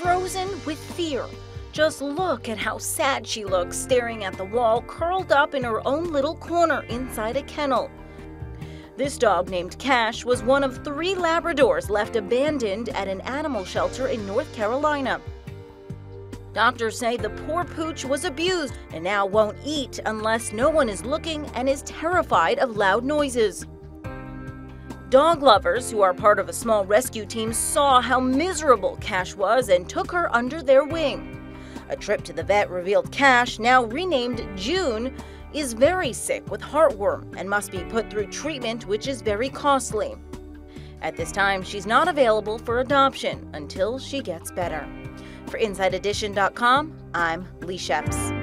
frozen with fear. Just look at how sad she looks, staring at the wall, curled up in her own little corner inside a kennel. This dog named Cash was one of 3 Labradors left abandoned at an animal shelter in North Carolina. Doctors say the poor pooch was abused and now won't eat unless no one is looking and is terrified of loud noises. Dog lovers who are part of a small rescue team saw how miserable Cash was and took her under their wing. A trip to the vet revealed Cash, now renamed June, is very sick with heartworm and must be put through treatment, which is very costly. At this time, she's not available for adoption until she gets better. For InsideEdition.com, I'm Lee Sheps.